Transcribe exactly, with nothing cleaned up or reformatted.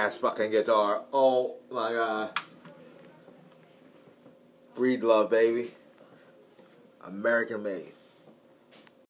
ass fucking guitar. Oh my god. Breedlove, baby. American made.